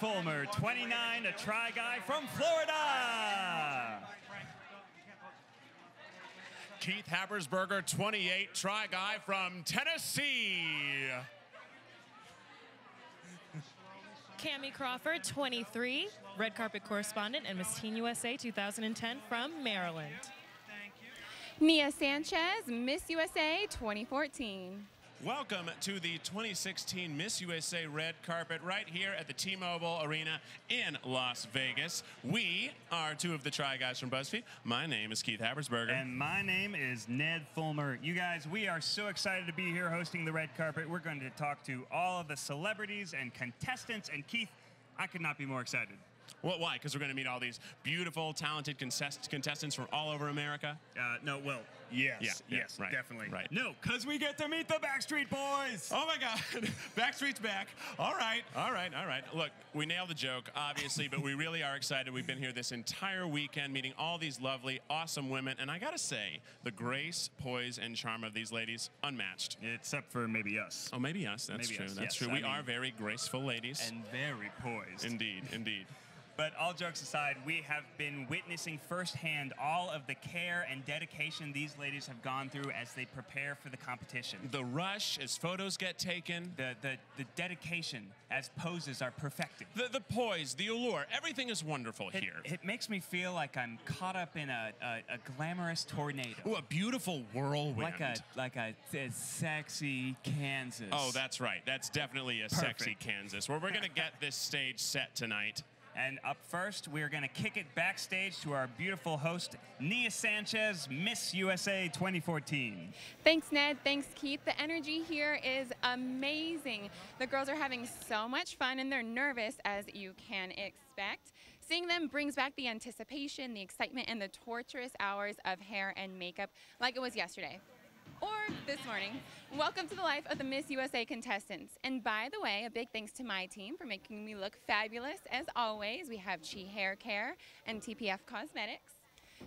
Fulmer, 29, a Try Guy from Florida. Keith Habersberger, 28, Try Guy from Tennessee. Kamie Crawford, 23, red carpet correspondent and Miss Teen USA 2010 from Maryland. Nia Sanchez, Miss USA 2014. Welcome to the 2016 Miss USA red carpet right here at the T-Mobile Arena in Las Vegas. We are two of the Try Guys from BuzzFeed. My name is Keith Habersberger. And my name is Ned Fulmer. You guys, we are so excited to be here hosting the red carpet. We're going to talk to all of the celebrities and contestants. And Keith, I could not be more excited. Well, why? Because we're going to meet all these beautiful, talented contestants from all over America? No, well, yes. Yes, right, definitely. Right. No, because we get to meet the Backstreet Boys. Oh, my God. Backstreet's back. All right. Look, we nailed the joke, obviously, but we really are excited. We've been here this entire weekend meeting all these lovely, awesome women. And I got to say, the grace, poise, and charm of these ladies, unmatched. Except for maybe us. Oh, maybe us. That's true. That's true. We are very graceful ladies. And very poised. Indeed, indeed. But all jokes aside, we have been witnessing firsthand all of the care and dedication these ladies have gone through as they prepare for the competition. The rush as photos get taken. The dedication as poses are perfected. The poise, the allure, everything is wonderful here. It makes me feel like I'm caught up in a glamorous tornado. Ooh, a beautiful whirlwind. Like a sexy Kansas. Oh, that's right. That's definitely a sexy Kansas. Where we're going to get this stage set tonight. And up first, we're going to kick it backstage to our beautiful host, Nia Sanchez, Miss USA 2014. Thanks, Ned. Thanks, Keith. The energy here is amazing. The girls are having so much fun, and they're nervous, as you can expect. Seeing them brings back the anticipation, the excitement, and the torturous hours of hair and makeup like it was yesterday. Or this morning. Welcome to the life of the Miss USA contestants. And by the way, a big thanks to my team for making me look fabulous. As always, we have Chi Hair Care and TPF Cosmetics.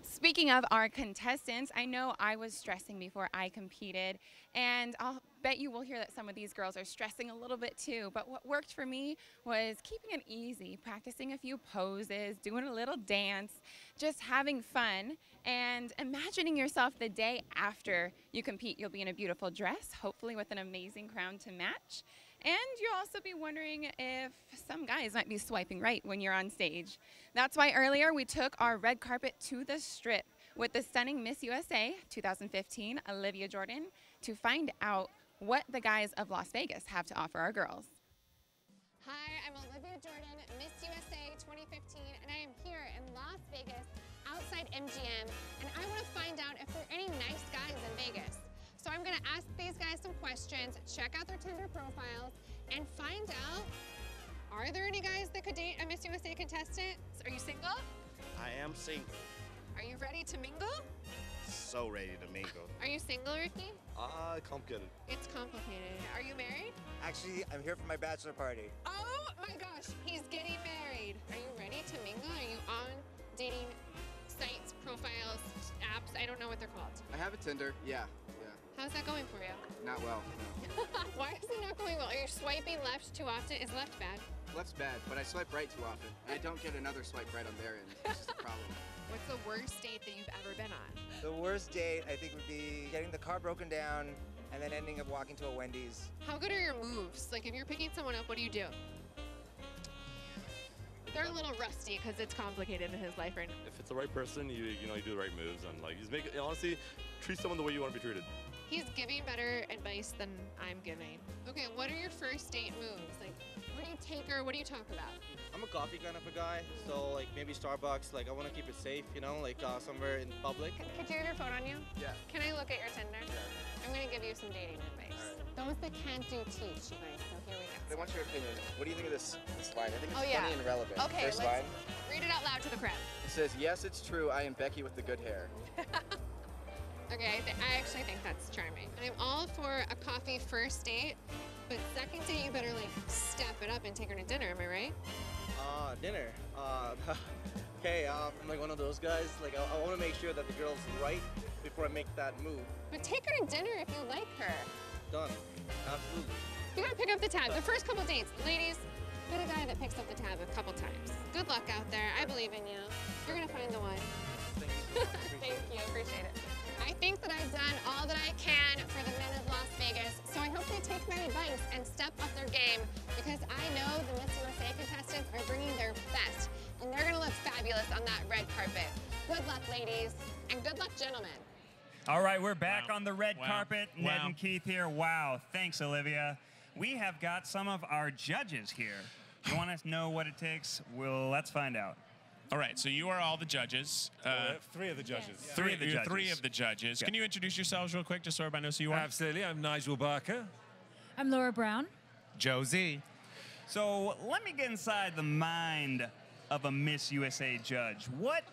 Speaking of our contestants, I know I was stressing before I competed, and I'll bet you will hear that some of these girls are stressing a little bit too, but what worked for me was keeping it easy, practicing a few poses, doing a little dance, just having fun, and imagining yourself the day after you compete. You'll be in a beautiful dress, hopefully with an amazing crown to match, and you'll also be wondering if some guys might be swiping right when you're on stage. That's why earlier we took our red carpet to the Strip with the stunning Miss USA 2015, Olivia Jordan, to find out what the guys of Las Vegas have to offer our girls. Hi, I'm Olivia Jordan, Miss USA 2015, and I am here in Las Vegas outside MGM, and I want to find out if there are any nice guys in Vegas. So I'm going to ask these guys some questions, check out their Tinder profiles, and find out, are there any guys that could date a Miss USA contestant? Are you single? I am single. Are you ready to mingle? So ready to mingle. Are you single, Ricky? Complicated. It's complicated. Are you married? Actually, I'm here for my bachelor party. Oh my gosh, he's getting married. Are you ready to mingle? Are you on dating sites, profiles, apps? I don't know what they're called. I have a Tinder, yeah. How's that going for you? Not well. No. Why is it not going well? Are you swiping left too often? Is left bad? Left's bad, but I swipe right too often. I don't get another swipe right on their end. It's just a problem. What's the worst date that you've ever been on? The worst date, I think, would be getting the car broken down and then ending up walking to a Wendy's. How good are your moves? Like, if you're picking someone up, what do you do? They're a little rusty because it's complicated in his life right now. If it's the right person, you do the right moves, and like, just make it, honestly, treat someone the way you want to be treated. He's giving better advice than I'm giving. Okay, what are your first date moves? Like, what do you take or what do you talk about? I'm a coffee kind of a guy, so like maybe Starbucks. Like, I want to keep it safe, you know, like somewhere in public. Could you have your phone on you? Yeah. Can I look at your Tinder? Yeah. I'm gonna give you some dating advice. All right. Those that can't do teach, you guys. So here we go. They want your opinion. What do you think of this line? I think it's funny and relevant. Okay, first line. Read it out loud to the crowd. It says, "Yes, it's true. I am Becky with the good hair." Okay, I actually think that's charming. I'm all for a coffee first date, but second date you better like step it up and take her to dinner, am I right? Dinner? Okay, I'm like one of those guys. Like, I want to make sure that the girl's right before I make that move. But take her to dinner if you like her. Done. Absolutely. You gotta pick up the tab. The first couple dates, ladies, Get a guy that picks up the tab a couple times. Good luck out there. I believe in you. You're going to find the one. Thank you. Thank you. Appreciate it. I think that I've done all that I can for the men of Las Vegas, so I hope they take my advice and step up their game, because I know the Miss USA contestants are bringing their best, and they're going to look fabulous on that red carpet. Good luck, ladies, and good luck, gentlemen. All right, we're back on the red carpet. Ned and Keith here. Wow. Thanks, Olivia. We have got some of our judges here. You want to know what it takes? Well, let's find out. All right, so you are all the judges. Three of the judges. Yes. Three of the judges. Yeah. Can you introduce yourselves real quick, just so everybody knows who you are? Absolutely. I'm Nigel Barker. I'm Laura Brown. Josie. So let me get inside the mind of a Miss USA judge. What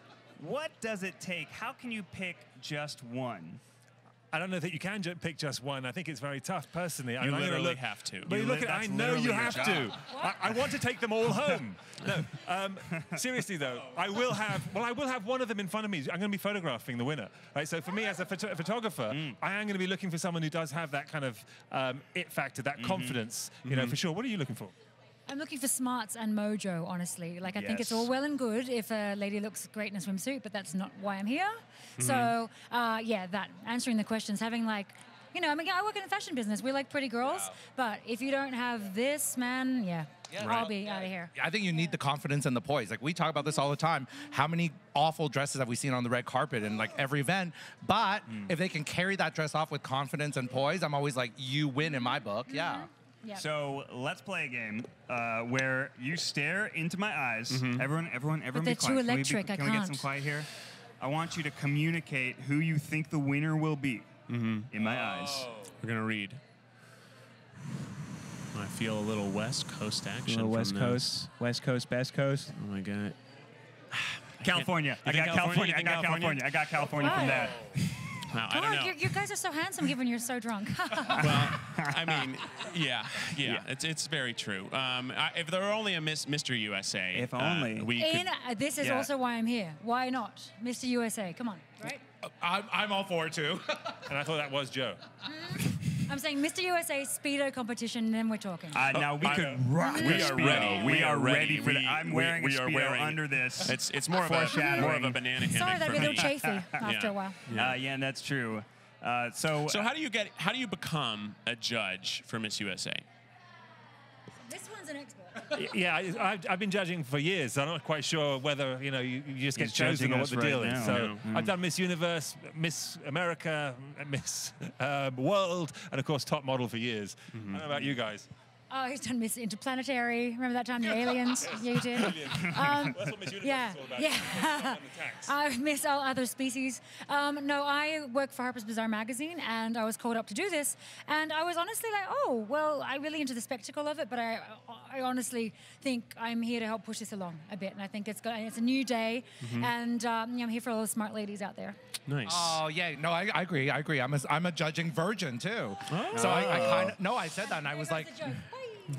does it take? How can you pick just one? I don't know that you can pick just one. I think it's very tough, personally. You I mean, literally have to. But you look at, I know you have to. I want to take them all home. No, seriously though, I will have one of them in front of me. I'm going to be photographing the winner. Right, so for me as a photographer, I am going to be looking for someone who does have that kind of it factor, that confidence, you know, for sure. What are you looking for? I'm looking for smarts and mojo, honestly. Like, I think it's all well and good if a lady looks great in a swimsuit, but that's not why I'm here. So, yeah, that, answering the questions, having like, you know, I mean, I work in the fashion business. We like pretty girls, but if you don't have this, man, I'll be out of here. I think you need the confidence and the poise. Like, we talk about this all the time. How many awful dresses have we seen on the red carpet in, like, every event? But if they can carry that dress off with confidence and poise, I'm always like, you win in my book, Yep. So let's play a game where you stare into my eyes. Everyone, be quiet. They're too electric. Can we get some quiet here? I want you to communicate who you think the winner will be in my eyes. We're gonna read. I feel a little West Coast action. A little West Coast, West Coast, best coast. Oh my God. California. I got California from that. Wow, I don't know. You guys are so handsome, given you're so drunk. Well, I mean, yeah, it's very true. If there were only a Mr. USA, if only we could, this is also why I'm here. Why not, Mr. USA? Come on, right? I'm all for it too. And I thought that was Joe. I'm saying Mr. USA Speedo competition, and then we're talking. Now we could rock. We are ready for that. I'm wearing a Speedo under this. It's more of a banana hammock. Sorry, that'd be a little chafy after a while. Yeah, and that's true. So how do you become a judge for Miss USA? This one's an expert. Yeah, I've been judging for years. So I'm not quite sure whether, you know, you just get chosen or what the deal is. So I've done Miss Universe, Miss America, Miss World, and of course Top Model for years. I don't know about you guys. Oh, he's done Miss Interplanetary. Remember that time, the aliens? Yeah, you did. That's what Miss Universe is all about. Yeah. Miss All Other Species. No, I work for Harper's Bazaar magazine, and I was called up to do this. And I was honestly like, oh, well, I'm really into the spectacle of it, but I honestly think I'm here to help push this along a bit. And I think it's a new day, and I'm here for all the smart ladies out there. Nice. Oh, yeah. No, I agree. I agree. I'm a judging virgin, too. Oh. So I kind of, no, I said that, and I was like...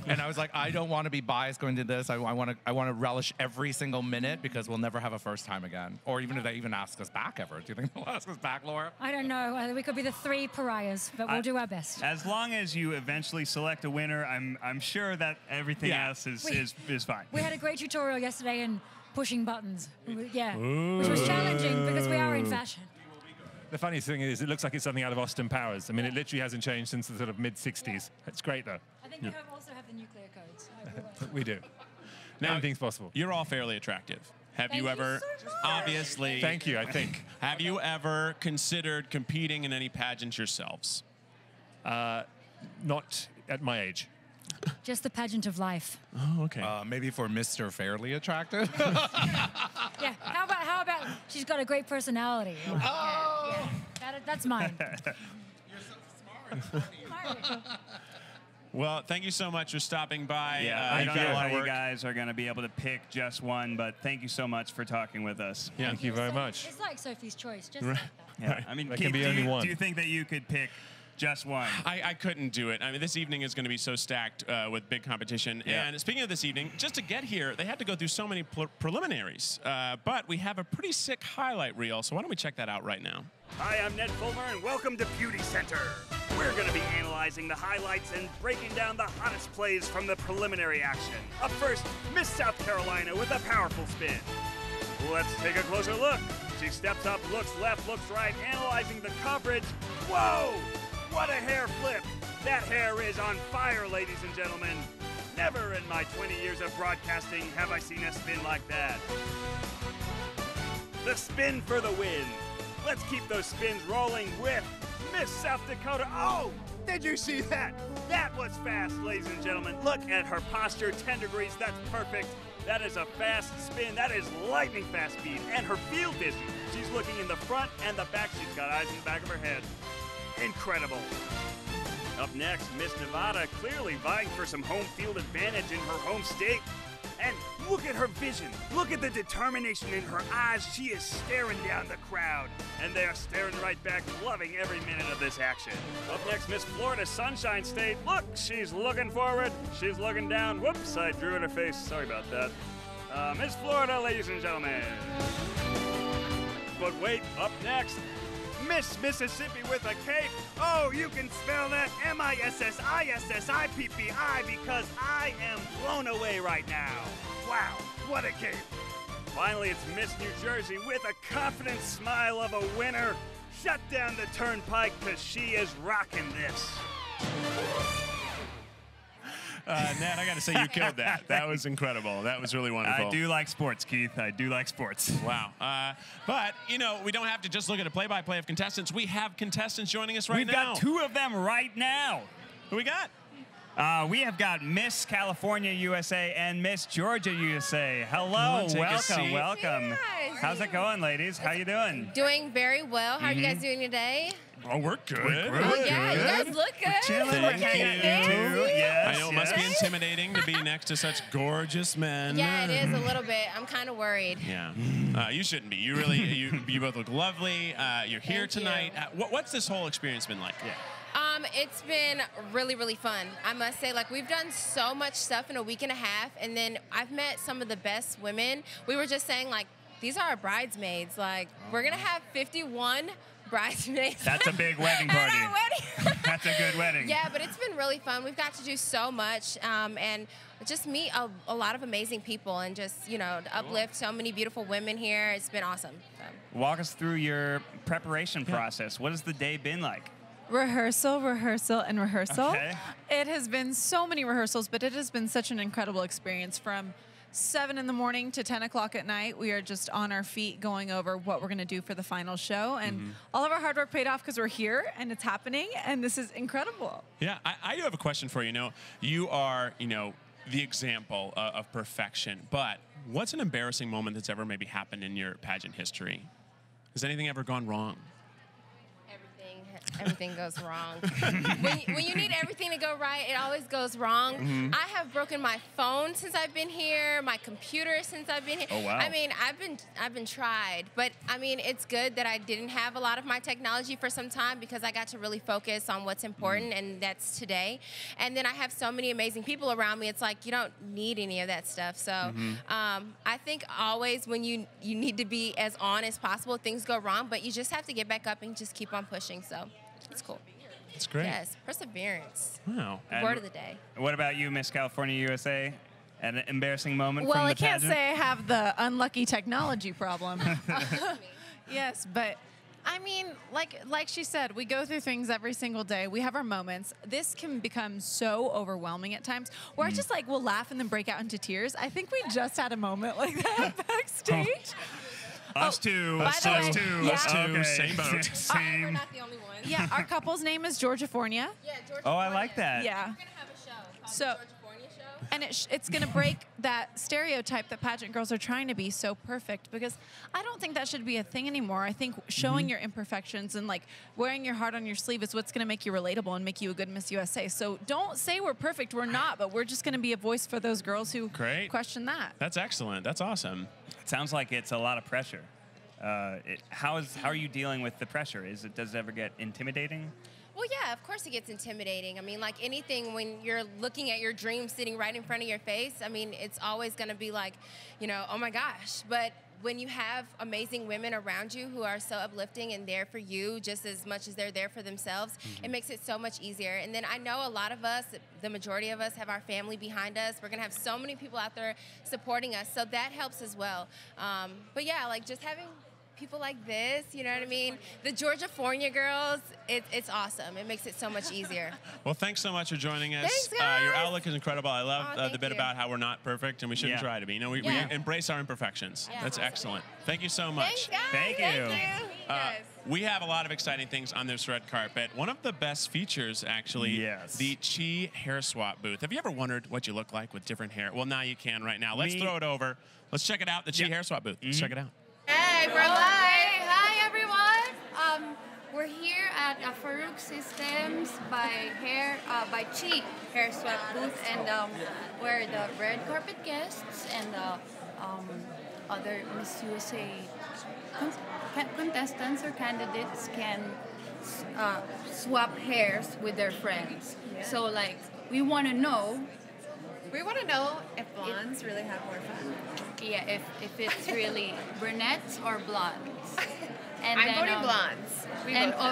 And I was like, I don't want to be biased going to this. I want to relish every single minute, because we'll never have a first time again. Or even if they even ask us back ever. Do you think they'll ask us back, Laura? I don't know. We could be the three pariahs, but we'll do our best. As long as you eventually select a winner, I'm sure that everything else is fine. We had a great tutorial yesterday in pushing buttons. Which was challenging because we are in fashion. The funniest thing is, it looks like it's something out of Austin Powers. I mean, it literally hasn't changed since the sort of mid-'60s. It's great, though. I think you also have the nuclear codes. We do. Now, anything's possible. You're all fairly attractive. Have you ever, obviously... Thank you, I think. Have you ever considered competing in any pageants yourselves? Not at my age. Just the pageant of life. Oh, okay. Maybe for Mr. Fairly Attractive. Yeah. How about she's got a great personality. Like, oh. Yeah. That's mine. You're so smart. Well, thank you so much for stopping by. Yeah, I don't know how you guys are going to be able to pick just one, but thank you so much for talking with us. Yeah. Thank you very much. It's like Sophie's Choice, just like that. Yeah. Right. I mean, Keith, do you think that you could pick just one? I couldn't do it. I mean, this evening is going to be so stacked with big competition. Yeah. And speaking of this evening, just to get here, they had to go through so many preliminaries. But we have a pretty sick highlight reel, so why don't we check that out right now? Hi, I'm Ned Fulmer, and welcome to Beauty Center. We're going to be analyzing the highlights and breaking down the hottest plays from the preliminary action. Up first, Miss South Carolina with a powerful spin. Let's take a closer look. She steps up, looks left, looks right, analyzing the coverage. Whoa! What a hair flip! That hair is on fire, ladies and gentlemen. Never in my 20 years of broadcasting have I seen a spin like that. The spin for the win. Let's keep those spins rolling with Miss South Dakota. Oh, did you see that? That was fast, ladies and gentlemen. Look at her posture, 10 degrees, that's perfect. That is a fast spin. That is lightning fast speed. And her field vision. She's looking in the front and the back. She's got eyes in the back of her head. Incredible. Up next, Miss Nevada, clearly vying for some home field advantage in her home state. And look at her vision. Look at the determination in her eyes. She is staring down the crowd. And they are staring right back, loving every minute of this action. Up next, Miss Florida, Sunshine State. Look, she's looking forward. She's looking down. Whoops, I drew in her face. Sorry about that. Miss Florida, ladies and gentlemen. But wait, up next, Miss Mississippi with a cape. Oh, you can spell that MISSISSIPPI because I am blown away right now. Wow, what a cape. Finally, it's Miss New Jersey with a confident smile of a winner. Shut down the turnpike because she is rocking this. Ned, I gotta say, you killed that. That was incredible. That was really wonderful. I do like sports, Keith. I do like sports. Wow. But, you know, we don't have to just look at a play-by-play of contestants. We have contestants joining us right now. We've got two of them right now. Who we got? We have got Miss California USA and Miss Georgia USA. Hello, welcome, welcome. Hey, how's it going, ladies? How you doing? Doing very well. How are you guys doing today? Oh, we're good. Oh, yeah, you guys look good. Chilling. Look yes, I know it must be intimidating to be next to such gorgeous men. Yeah, it is a little bit. I'm kind of worried. Yeah, you shouldn't be. You really, you both look lovely. You're here tonight. What's this whole experience been like? Yeah. It's been really, really fun. I must say, like, we've done so much stuff in a week and a half, and then I've met some of the best women. We were just saying, like, these are our bridesmaids. Like, we're gonna have 51. Bridesmaids. That's a big wedding party. That's a good wedding. Yeah, but it's been really fun. We've got to do so much and just meet a lot of amazing people and just, you know, uplift so many beautiful women here. It's been awesome. So. Walk us through your preparation process. What has the day been like? Rehearsal, rehearsal, and rehearsal. Okay. It has been so many rehearsals, but it has been such an incredible experience from 7 in the morning to 10 o'clock at night. We are just on our feet going over what we're going to do for the final show. And all of our hard work paid off because we're here and it's happening. And this is incredible. Yeah, I do have a question for you. You are, the example of perfection. But what's an embarrassing moment that's ever maybe happened in your pageant history? Has anything ever gone wrong? Everything goes wrong. When you need everything to go right, it always goes wrong. I have broken my phone since I've been here, my computer since I've been here. Oh, wow. I mean, I've been tried, but I mean, it's good that I didn't have a lot of my technology for some time because I got to really focus on what's important, and that's today. And then I have so many amazing people around me. It's like, you don't need any of that stuff. So I think always when you need to be as on as possible, things go wrong, but you just have to get back up and just keep on pushing. So it's cool. It's great. Yes, perseverance. Wow. Word of the day. What about you, Miss California USA? An embarrassing moment from the pageant? Well, I can't say I have the unlucky technology problem. Yes, but I mean, like she said, we go through things every single day. We have our moments. This can become so overwhelming at times where I just we'll laugh and then break out into tears. I think we just had a moment like that backstage. Us two. Same boat. We're not the only one. Yeah, our couple's name is Georgiafornia. Yeah, Georgiafornia. Oh, I like that. Yeah. We're going to have a show called the Georgiafornia Show. And it's going to break that stereotype that pageant girls are trying to be so perfect, because I don't think that should be a thing anymore. I think showing your imperfections and wearing your heart on your sleeve is what's going to make you relatable and make you a good Miss USA. So don't say we're perfect. We're not, but we're just going to be a voice for those girls who question that. That's excellent. That's awesome. Sounds like it's a lot of pressure. How are you dealing with the pressure? Does it ever get intimidating? Well, yeah, of course it gets intimidating. I mean, like anything, when you're looking at your dream sitting right in front of your face, I mean, it's always going to be like, oh my gosh. But when you have amazing women around you who are so uplifting and there for you just as much as they're there for themselves, it makes it so much easier. And then I know a lot of us, the majority of us, have our family behind us. We're going to have so many people out there supporting us, so that helps as well. But yeah, like just having people like this, you know what I mean? The Georgia-Fornia girls, it's awesome. It makes it so much easier. Well, thanks so much for joining us. Thanks, guys. Your outlook is incredible. I love the bit about how we're not perfect and we shouldn't try to be. You know, we embrace our imperfections. Yeah. That's awesome. Excellent. Thank you so much. Thank you. Thank you. We have a lot of exciting things on this red carpet. One of the best features, actually, the Chi Hair Swap booth. Have you ever wondered what you look like with different hair? Well, now you can right now. Let's throw it over. Let's check it out, the Chi Hair Swap booth. Let's check it out. Hey, we're live. Hi, everyone. We're here at Farouk Systems by Chi Hair Swap booth, and we're the red carpet guests and other Miss USA contestants or candidates can swap hairs with their friends. So, like, we want to know. We want to know if blondes really have more fun. Yeah, if it's really brunettes or blondes. And I'm voting blondes.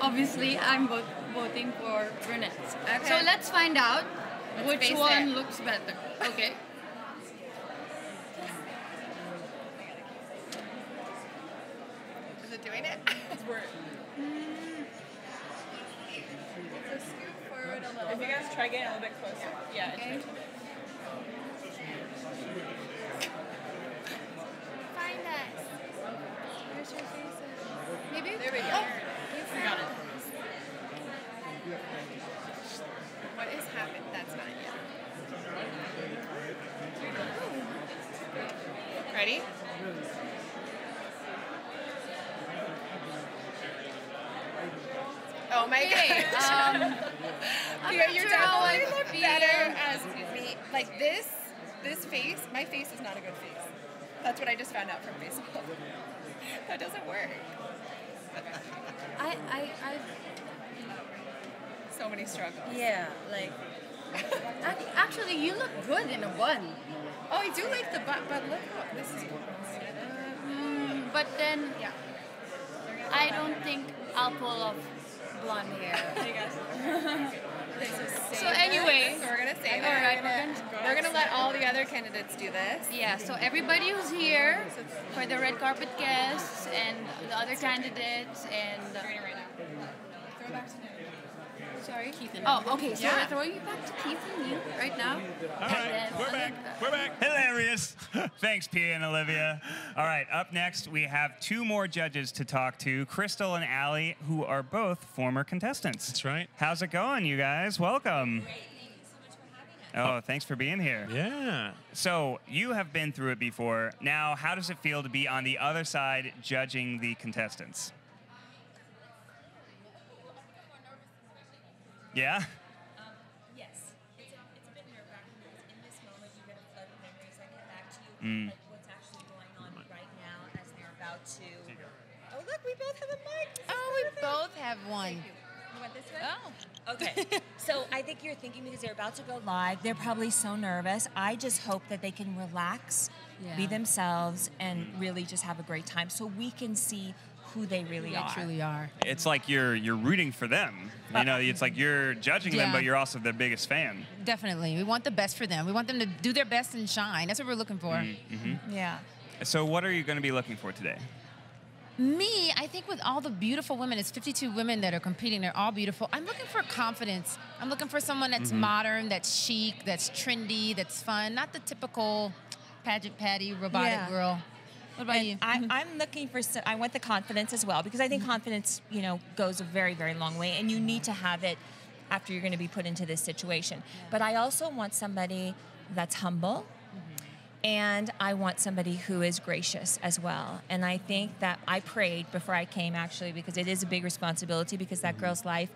Obviously, I'm voting for brunettes. Okay. So let's find out which one looks better. Okay. Is it doing it? It's working. So scoop forward a little. If you guys try getting a little bit closer. Yeah. Okay. It's maybe? There we go. Oh. We got it. What is happening? That's not yet. Ready? Oh my gosh. You're definitely look better as me. Like this face, my face is not a good face. That's what I just found out from Facebook. That doesn't work. I've so many struggles. Yeah, like actually, you look good in a bun. Oh, I do like the bun, but look how this is. But then, yeah, I don't think I'll pull off blonde hair. So anyway, so we're gonna save it. All right, we're gonna let all the other candidates do this. Yeah. So everybody who's here for the red carpet guests and the other candidates and. Throw back to Ned. Sorry. Keith and oh, okay. So we're throwing it back to Keith and you right now. All right. We're back. We're back. Hilarious. Thanks, Pia and Olivia. All right. Up next, we have two more judges to talk to, Crystal and Allie, who are both former contestants. That's right. How's it going, you guys? Welcome. Great. Thank you so much for having us. Oh, thanks for being here. Yeah. So you have been through it before. Now, how does it feel to be on the other side judging the contestants? Yeah? Yes. It's been nerve-wracking because in this moment you get a flood of memories that come back to you, like what's actually going on right now as they're about to. Oh, look, we both have a mic. Oh, we both have one. You want this one? Oh. Okay. So I think you're thinking because they're about to go live, they're probably so nervous. I just hope that they can relax, be themselves, and really just have a great time so we can see who they really are. Truly are. It's like you're rooting for them. You know, it's like you're judging them, but you're also their biggest fan. Definitely. We want the best for them. We want them to do their best and shine. That's what we're looking for. Yeah. So what are you going to be looking for today? Me, I think with all the beautiful women, it's 52 women that are competing. They're all beautiful. I'm looking for confidence. I'm looking for someone that's modern, that's chic, that's trendy, that's fun. Not the typical pageant patty, robotic girl. What about you? I'm looking for, I want the confidence as well, because I think confidence, you know, goes a very, very long way, and you need to have it after you're going to be put into this situation. But I also want somebody that's humble, and I want somebody who is gracious as well. And I think that I prayed before I came, actually, because it is a big responsibility, because that girl's life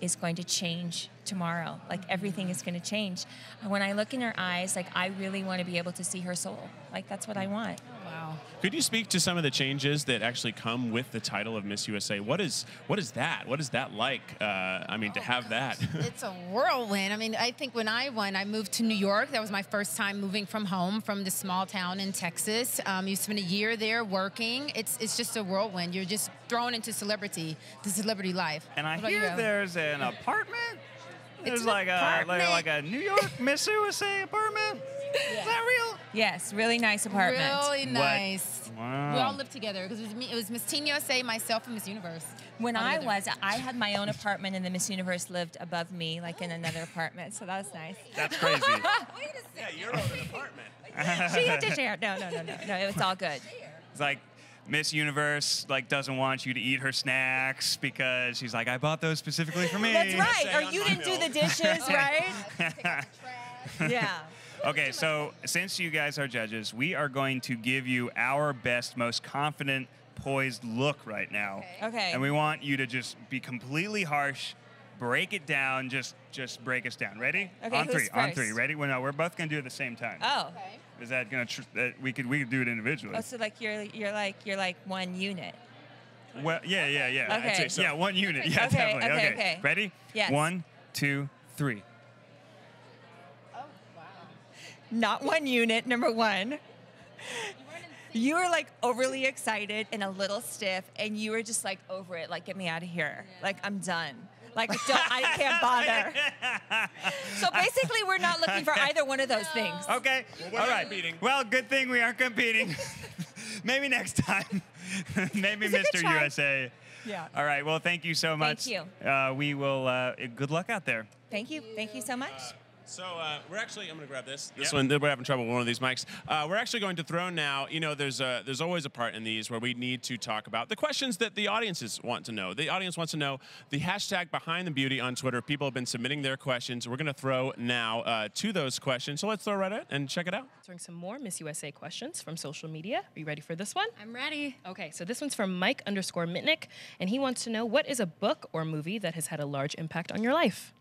is going to change tomorrow. Like, everything is going to change. When I look in her eyes, like, I really want to be able to see her soul. Like, that's what I want. Wow. Could you speak to some of the changes that actually come with the title of Miss USA? What is that? What is that like? I mean, to have that. It's a whirlwind. I mean, I think when I won, I moved to New York. That was my first time moving from home, from the small town in Texas. You spend a year there working. It's just a whirlwind. You're just thrown into celebrity, the celebrity life. And I hear there's an apartment. There's like a New York Miss USA apartment. Yeah. Is that real? Yes, really nice apartment. Really nice. Wow. We all lived together because it was Miss Teen USA, myself, and Miss Universe. When I had my own apartment, and the Miss Universe lived above me, like in another apartment. So that was nice. That's crazy. Wait a second. Yeah, your own apartment. She had to share. No. It was all good. It's like Miss Universe doesn't want you to eat her snacks because she's like, I bought those specifically for me. That's right. Or you didn't do the dishes, right? Yeah. Okay, so since you guys are judges, we are going to give you our best, most confident, poised look right now. Okay. And we want you to just be completely harsh, break it down, just break us down. Ready? Okay. On three. First? On three. Ready? Well, no, we're both gonna do it at the same time. Oh. Okay. Is that gonna? We could do it individually. Oh, so like you're like one unit. Well, yeah. Okay. I'd say so. Yeah, one unit. Yeah, okay, definitely. Okay. Ready? Yes. 1, 2, 3. Oh wow. Not one unit. Number one. You were like overly excited and a little stiff, and you were just like over it. Like, get me out of here. Yeah. Like, I'm done. Like, I can't bother. So basically, we're not looking for either one of those things. Okay. Well, all right. Well, good thing we aren't competing. Maybe next time. Maybe Mr. USA. Yeah. All right. Well, thank you so much. Thank you. We will. Good luck out there. Thank you. Thank you so much. So we're actually, I'm gonna grab this one. We're having trouble with one of these mics. We're actually going to throw now. You know, there's always a part in these where we need to talk about the questions that the audiences want to know. The audience wants to know the hashtag Behind the Beauty on Twitter. People have been submitting their questions. We're gonna throw now to those questions. So let's throw right at it and check it out. Answering some more Miss USA questions from social media. Are you ready for this one? I'm ready. Okay, so this one's from Mike_Mitnick, and he wants to know, what is a book or movie that has had a large impact on your life?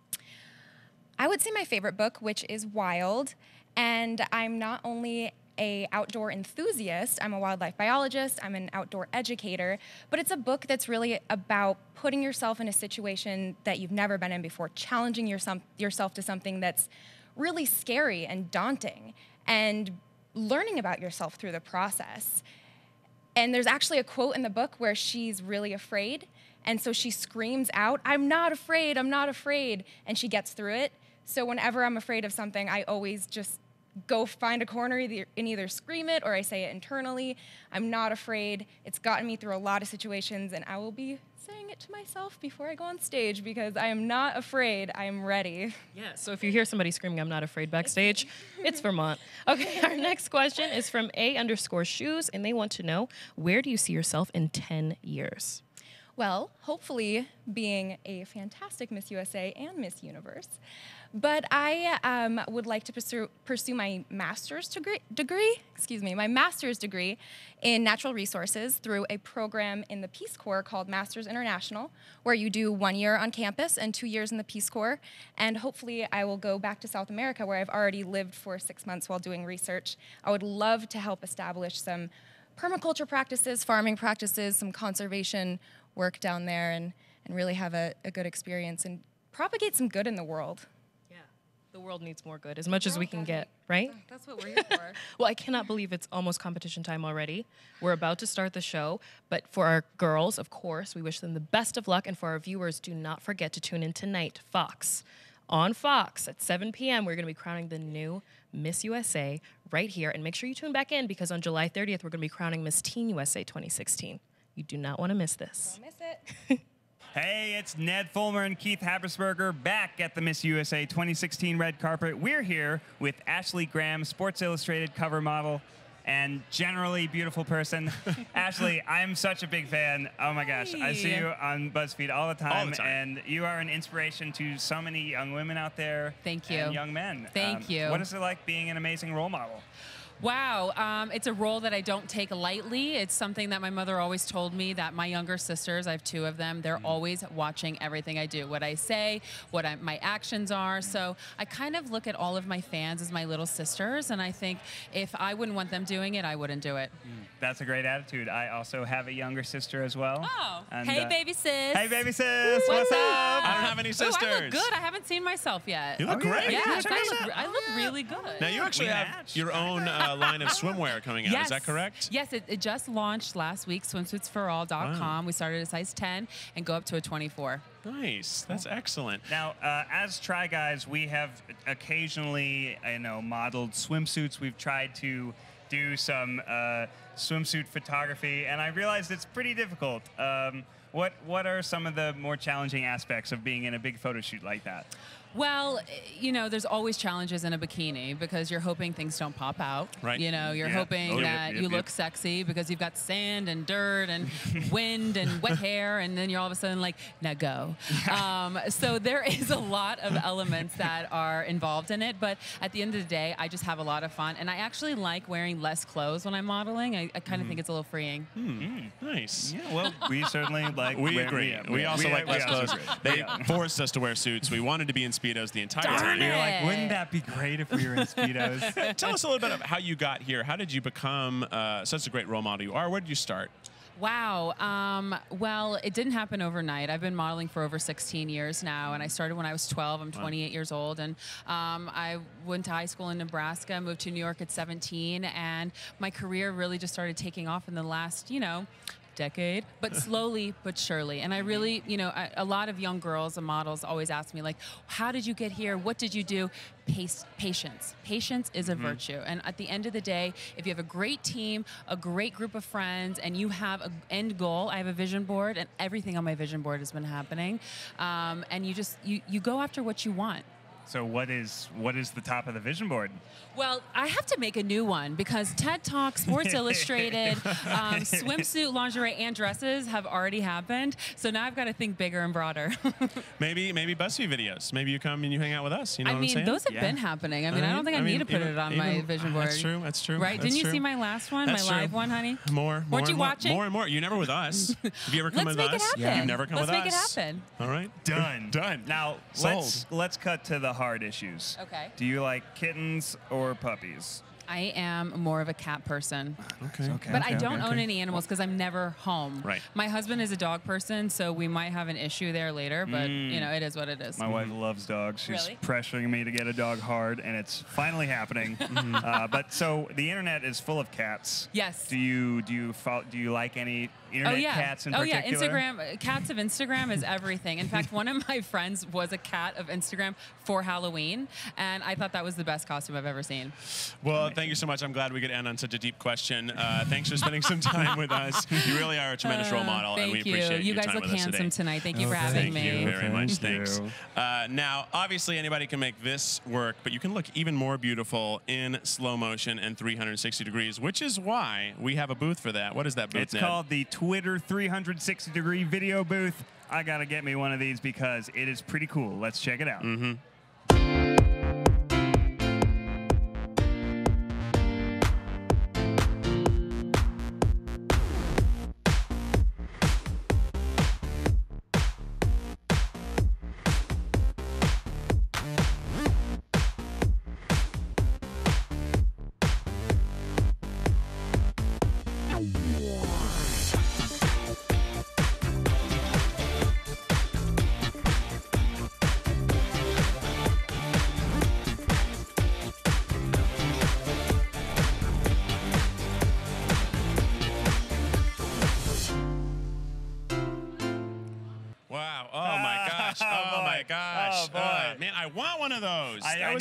I would say my favorite book, which is Wild, and I'm not only an outdoor enthusiast, I'm a wildlife biologist, I'm an outdoor educator, but it's a book that's really about putting yourself in a situation that you've never been in before, challenging yourself to something that's really scary and daunting, and learning about yourself through the process. And there's actually a quote in the book where she's really afraid, and so she screams out, "I'm not afraid, I'm not afraid," and she gets through it. So whenever I'm afraid of something, I always just go find a corner and either scream it or I say it internally. I'm not afraid. It's gotten me through a lot of situations, and I will be saying it to myself before I go on stage because I am not afraid. I am ready. Yeah, so if you hear somebody screaming, "I'm not afraid" backstage, it's Vermont. Okay, our next question is from A_Shoes, and they want to know, where do you see yourself in 10 years? Well, hopefully being a fantastic Miss USA and Miss Universe. But I would like to pursue my master's degree in natural resources through a program in the Peace Corps called Masters International, where you do 1 year on campus and 2 years in the Peace Corps. And hopefully I will go back to South America, where I've already lived for 6 months while doing research. I would love to help establish some permaculture practices, farming practices, some conservation work down there, and really have a good experience and propagate some good in the world. Yeah, the world needs more good, as much as we can get, right? That's what we're here for. Well, I cannot believe it's almost competition time already. We're about to start the show, but for our girls, of course, we wish them the best of luck, and for our viewers, do not forget to tune in tonight, Fox. On Fox at 7 p.m., we're going to be crowning the new Miss USA right here, and make sure you tune back in because on July 30th, we're going to be crowning Miss Teen USA 2016. You do not want to miss this. Don't miss it. Hey, it's Ned Fulmer and Keith Habersberger back at the Miss USA 2016 red carpet. We're here with Ashley Graham, Sports Illustrated cover model and generally beautiful person. Ashley, I'm such a big fan. Oh my gosh, I see you on BuzzFeed all the time. And you are an inspiration to so many young women out there. Thank you. And young men. Thank you. What is it like being an amazing role model? Wow, it's a role that I don't take lightly. It's something that my mother always told me, that my younger sisters, I have two of them, they're always watching everything I do, what I say, what my actions are. So I kind of look at all of my fans as my little sisters, and I think if I wouldn't want them doing it, I wouldn't do it. That's a great attitude. I also have a younger sister as well. Oh, and, hey baby sis. Hey baby sis, what's up? I don't have any sisters. Ooh, I look good, I haven't seen myself yet. You look great. Yeah, I look really good. Now you actually have your own line of swimwear coming out, yes. Is that correct? Yes, it just launched last week, swimsuitsforall.com. Wow. We started at a size 10 and go up to a 24. Nice, that's excellent. Now, as Try Guys, we have occasionally, you know, modeled swimsuits. We've tried to do some swimsuit photography, and I realized it's pretty difficult. What are some of the more challenging aspects of being in a big photo shoot like that? Well, you know, there's always challenges in a bikini because you're hoping things don't pop out. Right. You know, you're hoping that you look sexy because you've got sand and dirt and wind and wet hair, and then you're all of a sudden like, now go. So there is a lot of elements that are involved in it, but at the end of the day, I just have a lot of fun, and I actually like wearing less clothes when I'm modeling. I kind of think it's a little freeing. Nice. Yeah, well, we certainly like. We agree. We also like less clothes. They forced us to wear suits. We wanted to be in Speedos the entire time. We were like, wouldn't that be great if we were in Speedos? Tell us a little bit about how you got here. How did you become such a great role model you are? Where did you start? Wow. Well, it didn't happen overnight. I've been modeling for over 16 years now, and I started when I was 12. I'm 28 years old, and I went to high school in Nebraska, moved to New York at 17, and my career really just started taking off in the last, you know, decade, but slowly but surely. And I really, you know, a lot of young girls and models always ask me, like, how did you get here? What did you do? Patience. Patience is a virtue. And at the end of the day, if you have a great team, a great group of friends, and you have an end goal, I have a vision board, and everything on my vision board has been happening. And you just, you go after what you want. So what is the top of the vision board? Well, I have to make a new one because TED Talk, Sports Illustrated, swimsuit, lingerie, and dresses have already happened. So now I've got to think bigger and broader. maybe BuzzFeed videos. Maybe you come and you hang out with us. You know what I'm saying? I mean, those have been happening. I mean, I don't think I need to put it on my vision board. That's true. That's true. Right? Didn't you see my last one, my live one, honey? Weren't you watching? More and more. You're never with us. Have you ever come with us? Let's make it happen. You've never come with us. Let's make it happen. All right. Done. Done. Now let's cut to the hard issues. Okay. Do you like kittens or puppies? I am more of a cat person. Okay. But I don't own any animals because I'm never home. Right. My husband is a dog person, so we might have an issue there later, but you know, it is what it is. My wife loves dogs. She's pressuring me to get a dog hard, and it's finally happening. But so the internet is full of cats. Yes. Do you like any internet cats in particular? Instagram cats of Instagram is everything. In fact, one of my friends was a cat of Instagram for Halloween, and I thought that was the best costume I've ever seen. Well, thank you so much. I'm glad we could end on such a deep question. Thanks for spending some time with us. You really are a tremendous role model, and we appreciate your time with us today. You guys look handsome tonight. Thank you for having me. Thank you very much. Thanks. Now, obviously, anybody can make this work, but you can look even more beautiful in slow motion and 360 degrees, which is why we have a booth for that. What is that booth, Ned? It's called the Twitter 360-degree video booth. I gotta get me one of these because it is pretty cool. Let's check it out.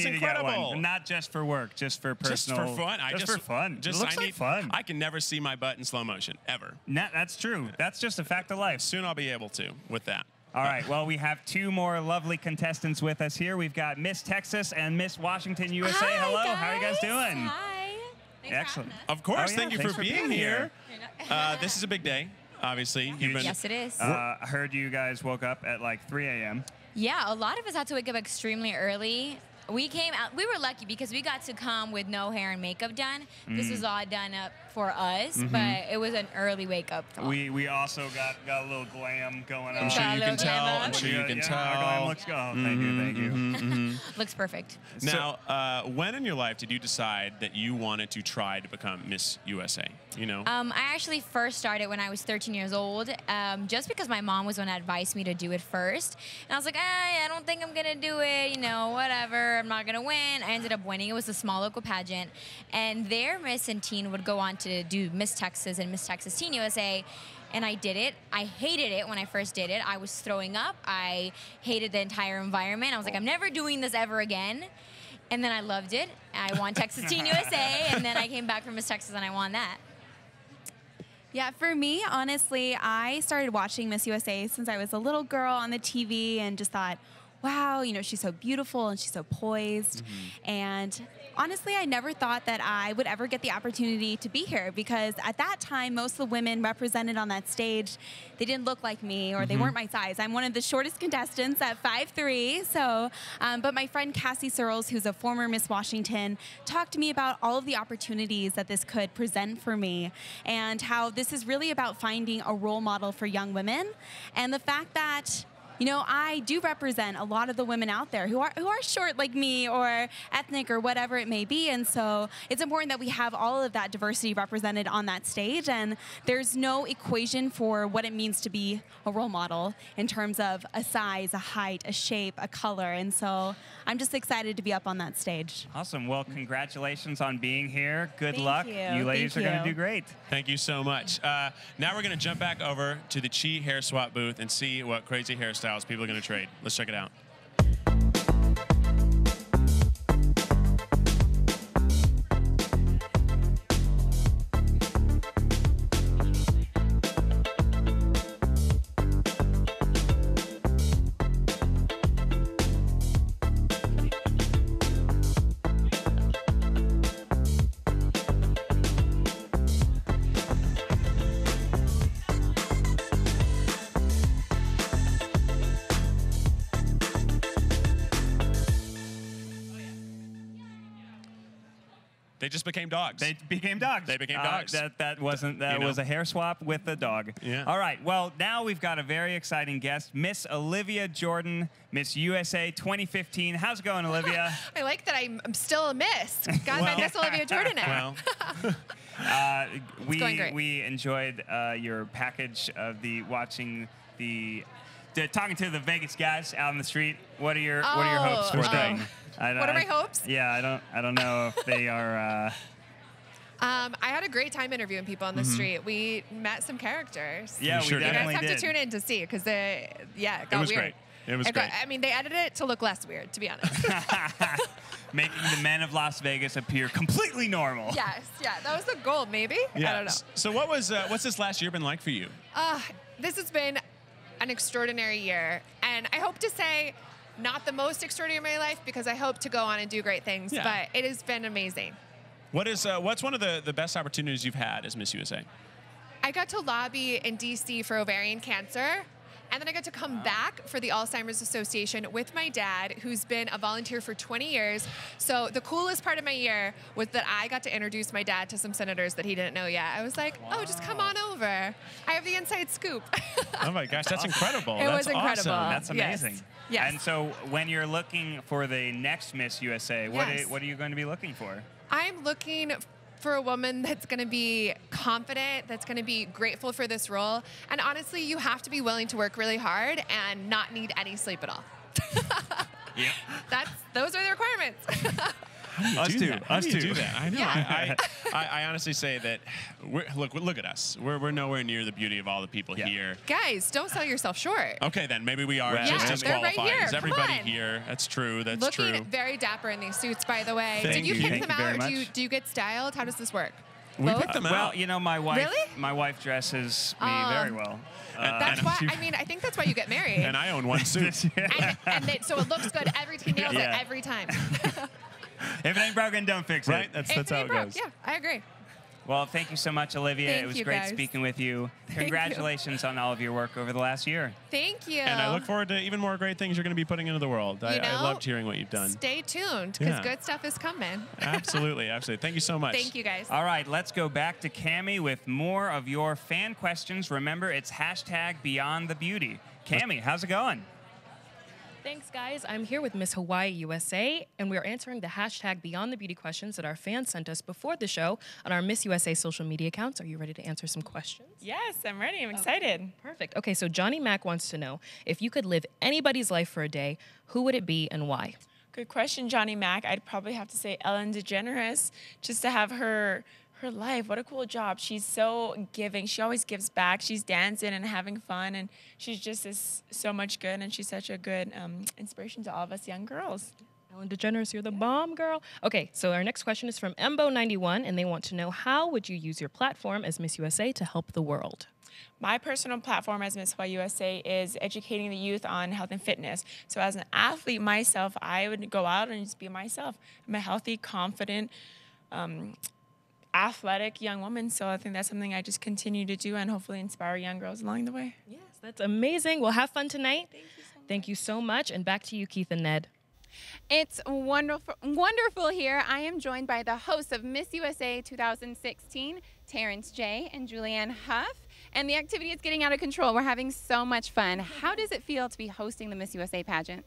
Incredible. Not just for work, just for personal. Just for fun. It looks like fun. I can never see my butt in slow motion, ever. That's true. That's just a fact of life. Soon I'll be able to with that. All right, well, we have two more lovely contestants with us here. We've got Miss Texas and Miss Washington USA. Hi, hello, guys. How are you guys doing? Hi. Thanks. Excellent. Of course, thank you for being here. This is a big day, obviously. Yes, it is. I heard you guys woke up at like 3 a.m. Yeah, a lot of us had to wake up extremely early. We came out, we were lucky because we got to come with no hair and makeup done. This was all done up for us, but it was an early wake up call. We also got a little glam going on. I'm sure you can tell. I'm sure you can tell. Looks good. Thank you, thank you. Looks perfect. Now, when in your life did you decide that you wanted to try to become Miss USA? You know? I actually first started when I was 13 years old, just because my mom was the one that advised me to do it first. And I was like, I don't think I'm gonna do it, you know, whatever, I'm not gonna win. I ended up winning. It was a small local pageant. And their Miss and Teen would go on to do Miss Texas and Miss Texas Teen USA. And I did it. I hated it when I first did it. I was throwing up. I hated the entire environment. I was like, I'm never doing this ever again. And then I loved it. I won Texas Teen USA. And then I came back from Miss Texas and I won that. Yeah, for me, honestly, I started watching Miss USA since I was a little girl on the TV and just thought, wow, you know, she's so beautiful and she's so poised. And honestly, I never thought that I would ever get the opportunity to be here because at that time, most of the women represented on that stage, they didn't look like me or they weren't my size. I'm one of the shortest contestants at 5'3", so, but my friend Cassie Searles, who's a former Miss Washington, talked to me about all of the opportunities that this could present for me and how this is really about finding a role model for young women and the fact that you know, I do represent a lot of the women out there who are short like me or ethnic or whatever it may be. And so it's important that we have all of that diversity represented on that stage. And there's no equation for what it means to be a role model in terms of a size, a height, a shape, a color. And so I'm just excited to be up on that stage. Awesome. Well, congratulations on being here. Good luck. You ladies are going to do great. Thank you so much. Now we're going to jump back over to the Chi Hair Swap booth and see what crazy hairstyles people are going to trade. Let's check it out. Dogs. They became dogs. They became dogs. That was a hair swap with a dog. Yeah. All right. Well, now we've got a very exciting guest, Miss Olivia Jordan, Miss USA 2015. How's it going, Olivia? I like that I'm still a miss. God, my Miss Olivia Jordan now. Well, we enjoyed your package of the talking to the Vegas guys out on the street. What are your hopes for them? What are my hopes? Yeah, I don't know if they are. I had a great time interviewing people on the street. We met some characters. Yeah, we definitely did. You guys have to tune in to see because it got weird. It was great. I mean, they edited it to look less weird, to be honest. Making the men of Las Vegas appear completely normal. Yes, yeah, that was the goal, maybe. Yeah. I don't know. So what was what's this last year been like for you? This has been an extraordinary year, and I hope to say not the most extraordinary of my life because I hope to go on and do great things, but it has been amazing. What is what's one of the best opportunities you've had as Miss USA? I got to lobby in DC for ovarian cancer, and then I got to come back for the Alzheimer's Association with my dad, who's been a volunteer for 20 years. So the coolest part of my year was that I got to introduce my dad to some senators that he didn't know yet. I was like, oh, just come on over. I have the inside scoop. Oh my gosh, that's incredible. It was incredible. Awesome. That's amazing. Yes. And so when you're looking for the next Miss USA, what are you going to be looking for? I'm looking for a woman that's going to be confident, that's going to be grateful for this role. And honestly, you have to be willing to work really hard and not need any sleep at all. Yeah. Those are the requirements. Us too. I know. Yeah. I honestly say that, look at us. We're nowhere near the beauty of all the people here. Guys, don't sell yourself short. Okay, then. Maybe we are just as qualified as everybody here. That's true. That's true. Looking very dapper in these suits, by the way. Did you pick them out? Do you get styled? How does this work? We picked them out. Well, you know, my wife dresses me very well. That's why. I mean, I think that's why you get married. And I own one suit. So it looks good. He nails it every time. If it ain't broken, don't fix it. Right? That's how it goes. Yeah, I agree. Well, thank you so much, Olivia. It was great speaking with you. Congratulations on all of your work over the last year. Thank you. And I look forward to even more great things you're going to be putting into the world. I loved hearing what you've done. Stay tuned, because good stuff is coming. Absolutely, absolutely. Thank you so much. Thank you, guys. All right, let's go back to Kamie with more of your fan questions. Remember, it's #BeyondTheBeauty. Kamie, how's it going? Thanks, guys. I'm here with Miss Hawaii USA, and we are answering the #BeyondTheBeauty questions that our fans sent us before the show on our Miss USA social media accounts. Are you ready to answer some questions? Yes, I'm ready. I'm excited. Okay. Perfect. Okay, so Johnny Mack wants to know, if you could live anybody's life for a day, who would it be and why? Good question, Johnny Mack. I'd probably have to say Ellen DeGeneres, just to have her life. What a cool job. She's so giving. She always gives back. She's dancing and having fun, and she's just so much good, and she's such a good inspiration to all of us young girls. Ellen DeGeneres, you're the bomb, girl. Okay, so our next question is from Embo91, and they want to know, how would you use your platform as Miss USA to help the world? My personal platform as Miss Hawaii USA is educating the youth on health and fitness. So as an athlete myself, I would go out and just be myself. I'm a healthy, confident, athletic young woman, so I think that's something I just continue to do and hopefully inspire young girls along the way. Yes, that's amazing. Well, have fun tonight. Thank you so much. Thank you so much, and back to you, Keith and Ned. It's wonderful here. I am joined by the hosts of Miss USA 2016, Terrence J and Julianne Hough, and the activity is getting out of control. We're having so much fun. How does it feel to be hosting the Miss USA pageant?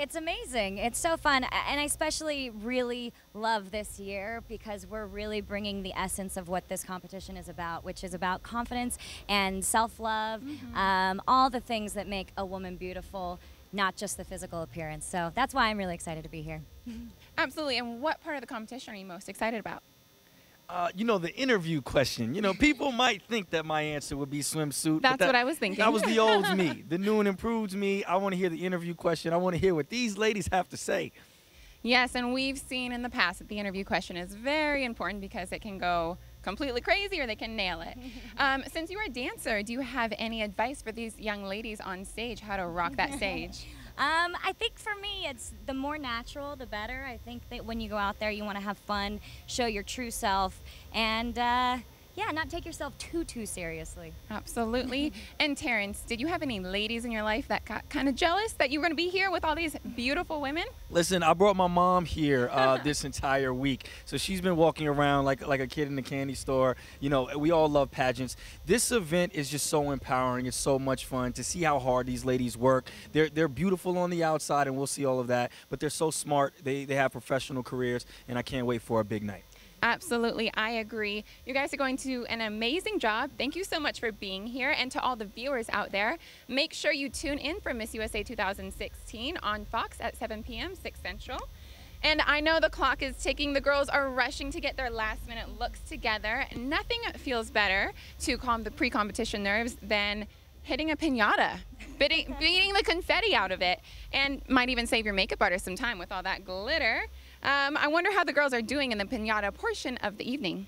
It's amazing. It's so fun, and I especially really love this year because we're really bringing the essence of what this competition is about, which is about confidence and self-love, all the things that make a woman beautiful, not just the physical appearance. So that's why I'm really excited to be here. Absolutely. And what part of the competition are you most excited about? You know, the interview question. You know, people might think that my answer would be swimsuit. That's what I was thinking. That was the old me, the new and improved me. I want to hear the interview question. I want to hear what these ladies have to say. Yes, and we've seen in the past that the interview question is very important because it can go completely crazy or they can nail it. Since you're a dancer, do you have any advice for these young ladies on stage, how to rock that stage? I think for me, it's the more natural, the better. I think that when you go out there, you want to have fun, show your true self, and yeah, not take yourself too seriously. Absolutely. And Terrence, did you have any ladies in your life that got kind of jealous that you were going to be here with all these beautiful women? Listen, I brought my mom here this entire week, so she's been walking around like a kid in the candy store. You know, we all love pageants. This event is just so empowering. It's so much fun to see how hard these ladies work. They're beautiful on the outside, and we'll see all of that, but they're so smart. They have professional careers, and I can't wait for a big night. Absolutely, I agree. You guys are going to do an amazing job. Thank you so much for being here, and to all the viewers out there, make sure you tune in for Miss USA 2016 on Fox at 7 p.m., 6 Central. And I know the clock is ticking. The girls are rushing to get their last-minute looks together. Nothing feels better to calm the pre-competition nerves than hitting a piñata, beating the confetti out of it, and might even save your makeup artist some time with all that glitter. I wonder how the girls are doing in the piñata portion of the evening.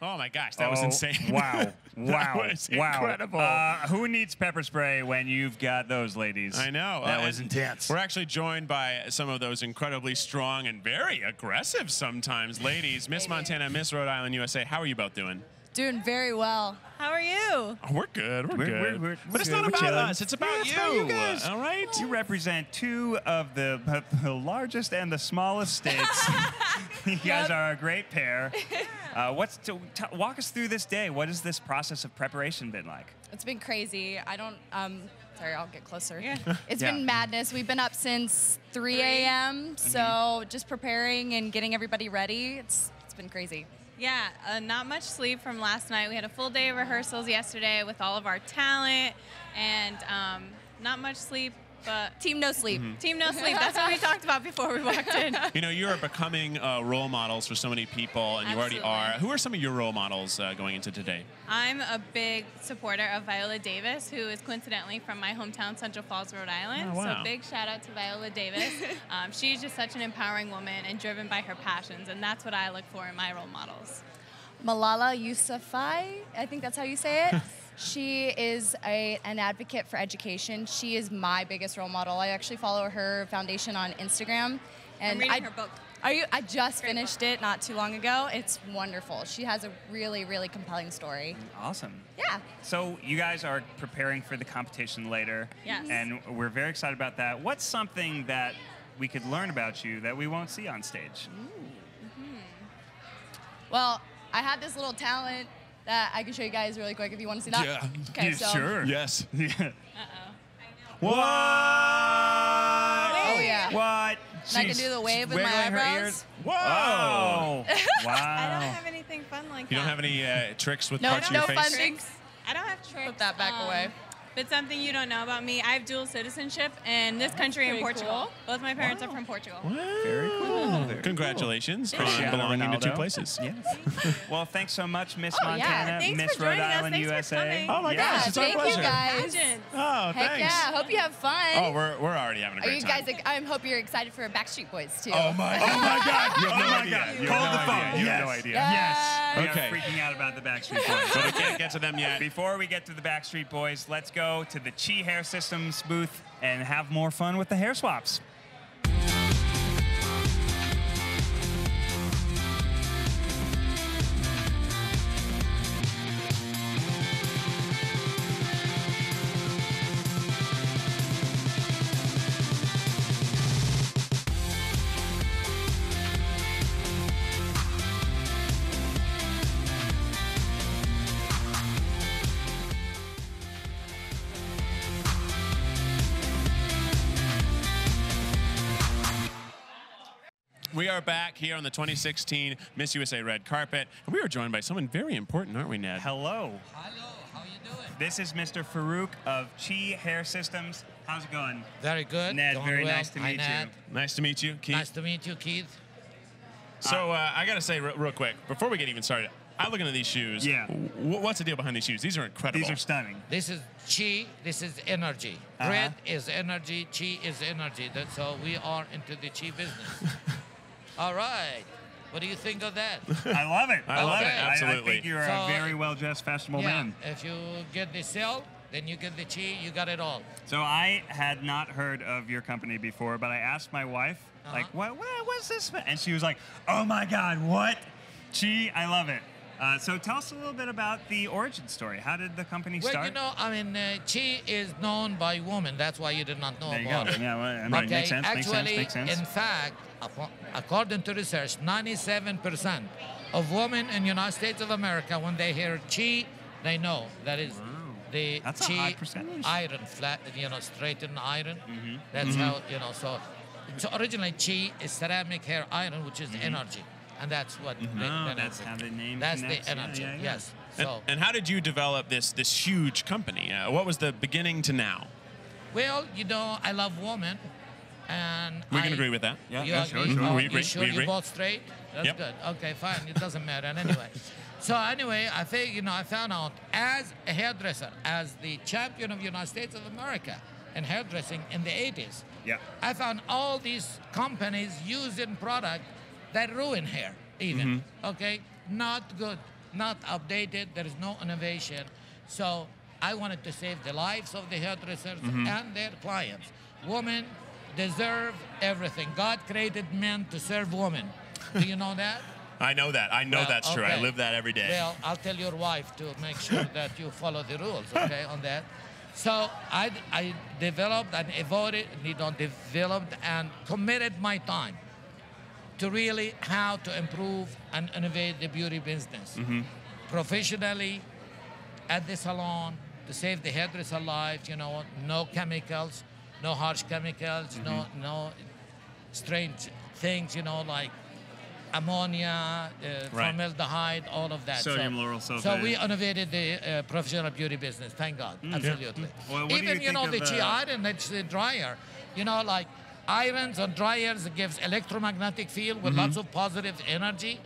Oh, my gosh. That was insane. Wow. Wow. Incredible. Who needs pepper spray when you've got those ladies? I know. That was intense. We're actually joined by some of those incredibly strong and very aggressive sometimes ladies. Miss Montana, Miss Rhode Island, USA. How are you both doing? Doing very well. How are you? Oh, we're good. We're good. But it's not about us. It's about you. It's about you guys. All right. You represent two of the largest and the smallest states. You guys are a great pair. Walk us through this day. What has this process of preparation been like? It's been crazy. I don't. Sorry, I'll get closer. Yeah. It's been madness. We've been up since 3 a.m. So just preparing and getting everybody ready. It's been crazy. Yeah, not much sleep from last night. We had a full day of rehearsals yesterday with all of our talent, and not much sleep, but... Team no sleep. Mm-hmm. Team no sleep. That's what we talked about before we walked in. You know, you are becoming role models for so many people, and you already are. Who are some of your role models going into today? I'm a big supporter of Viola Davis, who is coincidentally from my hometown, Central Falls, Rhode Island. Oh, wow. So big shout out to Viola Davis. She's just such an empowering woman and driven by her passions, and that's what I look for in my role models. Malala Yousafzai, I think that's how you say it. She is an advocate for education. She is my biggest role model. I actually follow her foundation on Instagram. And I'm reading her book. Are you? I just finished it not too long ago. It's wonderful. She has a really, really compelling story. Awesome. Yeah. So you guys are preparing for the competition later. Yes. And we're very excited about that. What's something that we could learn about you that we won't see on stage? Well, I had this little talent that I can show you guys really quick if you want to see that. Yeah. Okay, sure. Yes. Yeah. What? Oh, yeah. What? And I can do the wave with my eyebrows. Whoa. Wow. I don't have anything fun like that. You don't have any tricks with parts of your face? No fun tricks. I don't have tricks. Put that back away. But something you don't know about me, I have dual citizenship in this country and Portugal. Cool. Both my parents are from Portugal. Wow. Very cool. Very Congratulations on belonging to two places. Yes. Well, thanks so much, Miss Montana, Miss Rhode Island, USA. Oh my gosh, it's our pleasure. Thank you guys. Oh, thanks. Heck yeah, hope you have fun. Oh, we're already having a great time. You guys, I hope you're excited for Backstreet Boys too. Oh my, God. You have no idea. Hold the phone. You have no idea. Yes. Okay. We are freaking out about the Backstreet Boys. But we can't get to them yet. Before we get to the Backstreet Boys, let's go to the Chi Hair Systems booth and have more fun with the hair swaps. We are back here on the 2016 Miss USA red carpet, and we are joined by someone very important, aren't we, Ned? Hello. Hello. How are you doing? This is Mr. Farouk of Chi Hair Systems. How's it going? Very good. Ned, nice to meet you. Nice to meet you, Keith. Nice to meet you, Keith. So I got to say real quick, before we get even started, I look into these shoes. Yeah. What's the deal behind these shoes? These are incredible. These are stunning. This is chi. This is energy. Red is energy. Chi is energy. That's how we are into the chi business. All right. What do you think of that? I love it. I love it. Absolutely. I think you're a very well-dressed, fashionable man. If you get the sale, then you get the chi, you got it all. So I had not heard of your company before, but I asked my wife, like, what is this? And she was like, oh, my God, what? Chi, I love it. So tell us a little bit about the origin story. How did the company start? Well, you know, I mean, chi is known by women. That's why you did not know about it. Yeah, well, I mean, makes sense, Actually, in fact, according to research, 97% of women in the United States of America, when they hear chi, they know that is the chi iron, flat, you know, straightened iron. That's how, you know, so originally chi is ceramic hair iron, which is energy. And that's what that's how the name connects. The energy, yes. And how did you develop this huge company? What was the beginning to now? Well, you know, I love women, and we can agree with that. Yeah, sure. We agree. Sure, you're both straight? That's good. Okay, fine. It doesn't matter. Anyway, I think, you know, I found out as a hairdresser, as the champion of the United States of America in hairdressing in the 80s. Yeah. I found all these companies using product that ruin hair, even, okay? Not good, not updated. There is no innovation. So I wanted to save the lives of the hairdressers and their clients. Women deserve everything. God created men to serve women. Do you know that? I know that. I know that's true. I live that every day. Well, I'll tell your wife to make sure that you follow the rules, okay, on that. So I developed and developed and committed my time to really how to improve and innovate the beauty business. Professionally, at the salon, to save the hairdresser lives, you know, no chemicals, no harsh chemicals, no strange things, you know, like ammonia, formaldehyde, all of that. Sodium lauryl sulfate. So we innovated the professional beauty business, thank God, absolutely. Well, even, you know, the Chi iron, that's the dryer, you know, like irons on dryers gives electromagnetic field with lots of positive energy,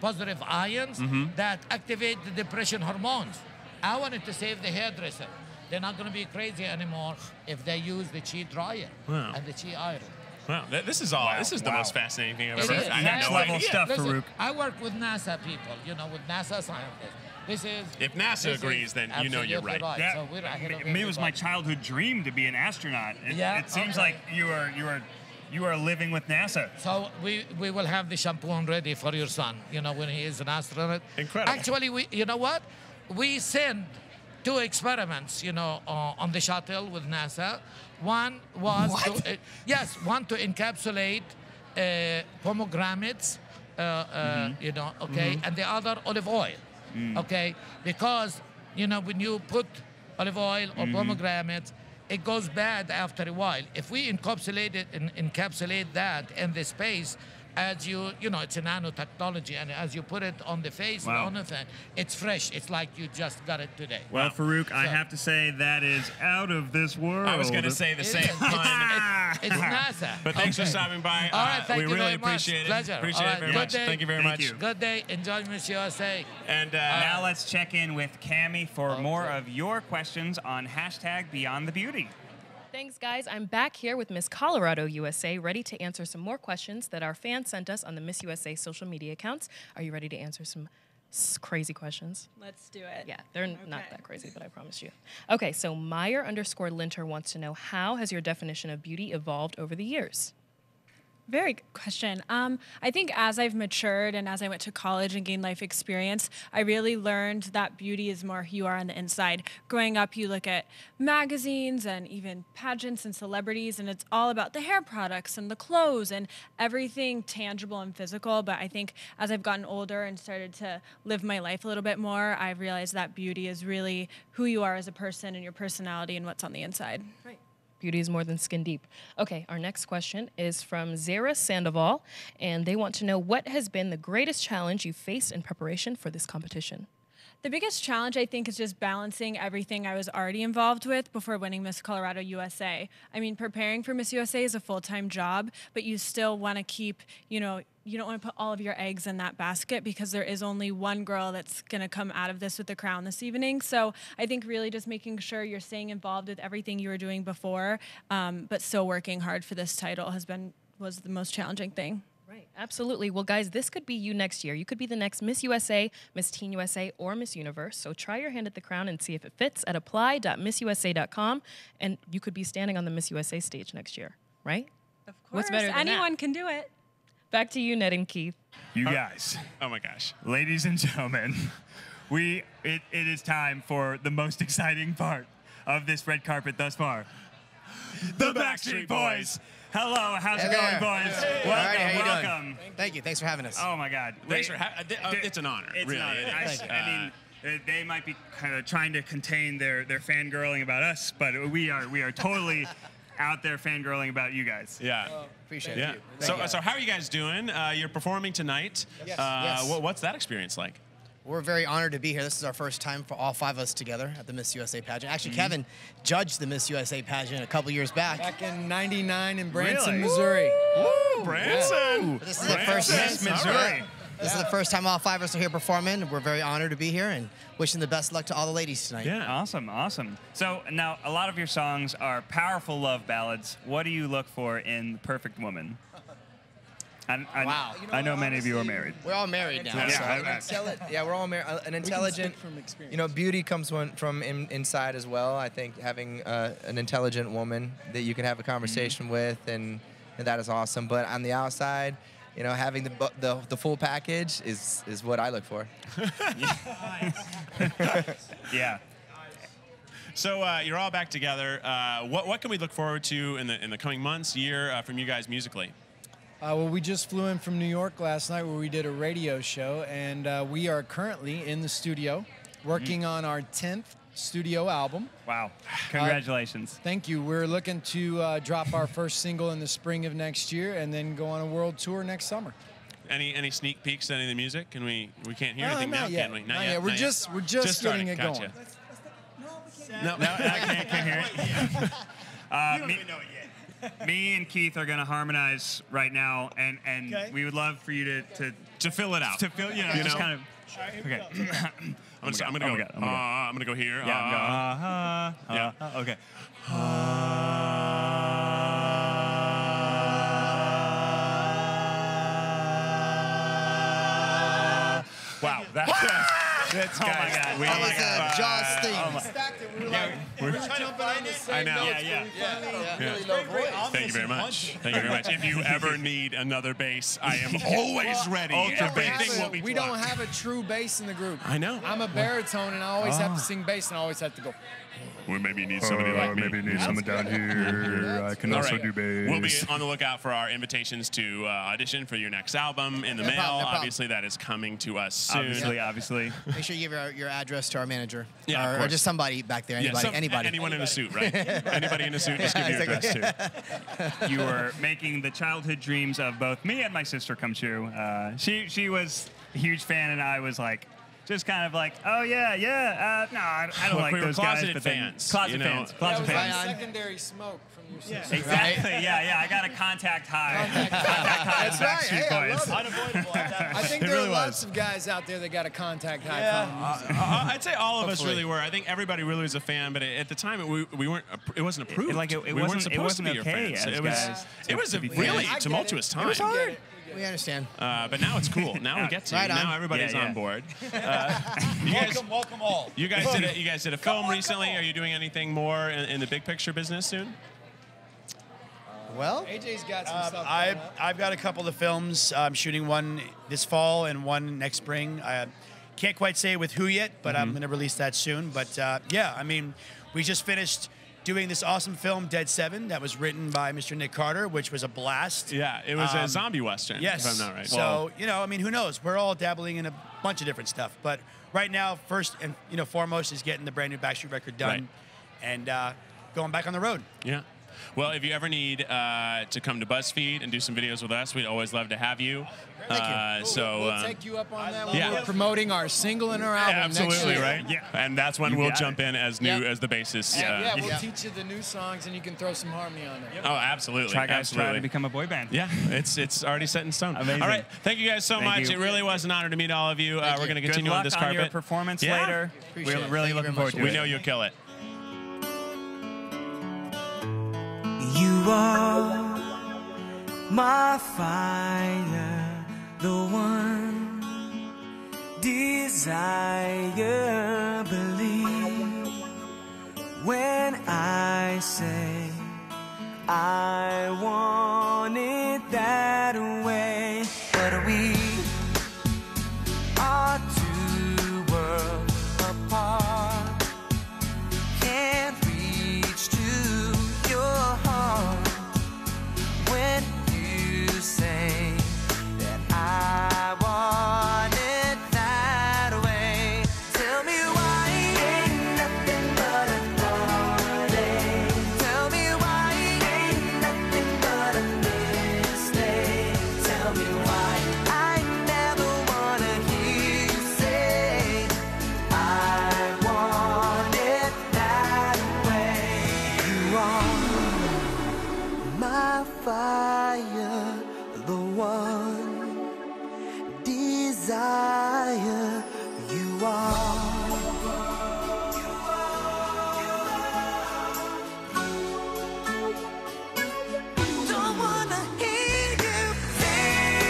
positive ions that activate the depression hormones. I wanted to save the hairdresser. They're not going to be crazy anymore if they use the Chi dryer and the Chi iron. Wow, this is all. Wow. This is the most fascinating thing I've ever heard. I have no idea. Stuff, Farouk. I work with NASA people, you know, with NASA scientists. This is. If NASA agrees, then you know you're right. That, so it was my childhood dream to be an astronaut. It seems like you are living with NASA. So we will have the shampoo ready for your son, you know, when he is an astronaut. Incredible. Actually, you know what? We send two experiments, you know, on the shuttle with NASA. One was to, one to encapsulate pomegranates, you know, and the other olive oil, because, you know, when you put olive oil or pomegranates, it goes bad after a while. If we encapsulate it and encapsulate that in the space, as you know, it's a nanotechnology, and as you put it on the face, and on the thing, it's fresh. It's like you just got it today. Well, Farouk, I have to say that is out of this world. I was going to say the same thing. It's NASA. But thanks for stopping by. All right, thank you really appreciate it. Pleasure. Appreciate it very much. Thank you very much. Good day. Enjoy Miss USA. And now let's check in with Kamie for more of your questions on #BeyondTheBeauty. Thanks, guys. I'm back here with Miss Colorado USA, ready to answer some more questions that our fans sent us on the Miss USA social media accounts. Are you ready to answer some crazy questions? Let's do it. Yeah, they're not that crazy, but I promise you. Okay, so Meyer_Linter wants to know, how has your definition of beauty evolved over the years? Very good question. I think as I've matured and as I went to college and gained life experience, I really learned that beauty is more who you are on the inside. Growing up, you look at magazines and even pageants and celebrities, and it's all about the hair products and the clothes and everything tangible and physical. But I think as I've gotten older and started to live my life a little bit more, I've realized that beauty is really who you are as a person and your personality and what's on the inside. Right. Beauty is more than skin deep. Okay, our next question is from Zara Sandoval, and they want to know, what has been the greatest challenge you faced in preparation for this competition? The biggest challenge, I think, is just balancing everything I was already involved with before winning Miss Colorado USA. I mean, preparing for Miss USA is a full-time job, but you still want to keep, you know, you don't want to put all of your eggs in that basket, because there is only one girl that's going to come out of this with the crown this evening. So I think really just making sure you're staying involved with everything you were doing before, but still working hard for this title was the most challenging thing. Right. Absolutely. Well, guys, this could be you next year. You could be the next Miss USA, Miss Teen USA, or Miss Universe. So try your hand at the crown and see if it fits at apply.missusa.com. And you could be standing on the Miss USA stage next year, right? Of course. What's better than anyone that? Can do it. Back to you, Ned and Keith. You guys. Oh my gosh. Ladies and gentlemen, it is time for the most exciting part of this red carpet thus far. The Backstreet Boys. Hello, how's it going, boys? Hey. Welcome, welcome. Thank you, thanks for having us. Oh my God. Thanks for having us. It's an honor, really. I mean, they might be kind of trying to contain their fangirling about us, but we are totally out there fangirling about you guys. Yeah. Well, appreciate you. So how are you guys doing? You're performing tonight. Yes. What's that experience like? We're very honored to be here. This is our first time for all five of us together at the Miss USA pageant. Actually, Kevin judged the Miss USA pageant a couple years back. Back in '99 in Branson, Missouri. Woo! Branson! Yeah. This is the first Miss Missouri. Right. This is the first time all five of us are here performing. We're very honored to be here and wishing the best luck to all the ladies tonight. Yeah, awesome, awesome. So now, a lot of your songs are powerful love ballads. What do you look for in the perfect woman? Wow. You know, I know many of you are married. We're all married now. Yeah, so we're all married. An intelligent, you know, beauty comes from inside as well. I think having an intelligent woman that you can have a conversation with, and that is awesome. But on the outside, you know, having the full package is what I look for. Yeah. So you're all back together. What can we look forward to in the coming months, year from you guys musically? Well, we just flew in from New York last night where we did a radio show, and we are currently in the studio working on our 10th studio album. Wow. Congratulations. Thank you. We're looking to drop our first single in the spring of next year and then go on a world tour next summer. Any sneak peeks to any of the music? Can we can't hear anything now, yet. Can we? Not yet. We're just getting it going. Gotcha. No, I can't hear it. We don't even know it yet. Me and Keith are going to harmonize right now, and we would love for you to fill it out. To fill, you know, just kind of. Okay. I'm going to go here. Yeah. Okay. Wow. That's oh my God. We We're trying to find it. Thank you very much. Thank you very much. If you ever need another bass, I am always ready. We don't have a true bass in the group. I know. I'm a baritone, and I always have to sing bass, and I always have to go. We maybe need somebody like me. Maybe need someone down here. I can also do bass. We'll be on the lookout for our invitations to audition for your next album in the mail. Obviously, that is coming to us soon. Obviously. Make sure you give your address to our manager. Yeah, or just somebody back there. Anybody. Yeah, anyone in a suit, right? Anybody in a suit, just give your address too. You are making the childhood dreams of both me and my sister come true. She was a huge fan, and I was like, just kind of like, oh yeah, yeah. No, I don't like those guys. But fans, closet fans. That was secondary smoke from your sister. Exactly. Right? Yeah. I got a contact high. That's right. Hey, unavoidable. I think there are lots of guys out there that got a contact high. Yeah. I'd say all of us really were. I think everybody really was a fan, but at the time we weren't. It wasn't approved. It wasn't supposed to be your fans. It was a really tumultuous time. It was hard. We understand. But now it's cool. Now we get to. Now everybody's on board. Welcome all. You guys did a film recently. Are you doing anything more in the big picture business soon? Well, AJ's got some stuff. I've got a couple of films. I'm shooting one this fall and one next spring. I can't quite say with who yet, but I'm going to release that soon. But yeah, I mean, we just finished doing this awesome film, Dead Seven, that was written by Mr. Nick Carter, which was a blast. Yeah, it was a zombie western, yes, if I'm not right. So, you know, I mean, who knows? We're all dabbling in a bunch of different stuff. But right now, first and foremost is getting the brand new Backstreet record done and going back on the road. Yeah. Well, if you ever need to come to BuzzFeed and do some videos with us, we'd always love to have you. Thank you. We'll take you up on that one. Yeah. We're promoting our single and our album next year. Right? Yeah. And that's when we'll jump in as new as the bassist. Yeah, we'll teach you the new songs, and you can throw some harmony on there. Oh, absolutely. Try guys trying to become a boy band. Yeah, it's already set in stone. Amazing. All right, thank you guys so much. It really was an honor to meet all of you. We're going to continue on this carpet. Good luck on your performance later. We're really looking forward to it. We know you'll kill it. You are my fire, the one desire. Believe when I say I want it that way. But we are two worlds apart, can't reach to your heart. When you say that I want it that way, tell me why ain't nothing but a heartache. Tell me why ain't nothing but a mistake. Tell me why I never wanna hear you say I want it that way. You are my fire, the one desire. You are. Don't wanna hear you say.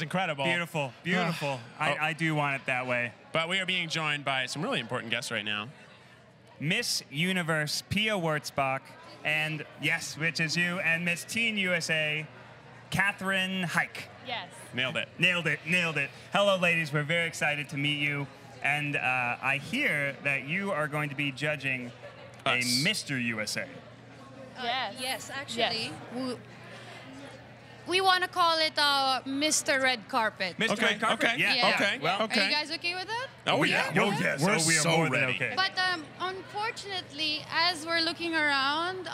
was incredible. Beautiful, beautiful. I do want it that way. But we are being joined by some really important guests right now. Miss Universe Pia Wurtzbach, and yes, which is you, and Miss Teen USA, Catherine Heike. Yes. Nailed it. Nailed it, nailed it. Hello, ladies. We're very excited to meet you. And I hear that you are going to be judging us. A Mr. USA. Yes. Yes, actually. Yes. We want to call it Mr. Red Carpet. Mr. Okay, Red Carpet? Okay, yeah. Yeah. Okay. Well, okay. Are you guys okay with that? Oh, yeah. Oh, yes. We're so more ready. Than okay. But unfortunately, as we're looking around,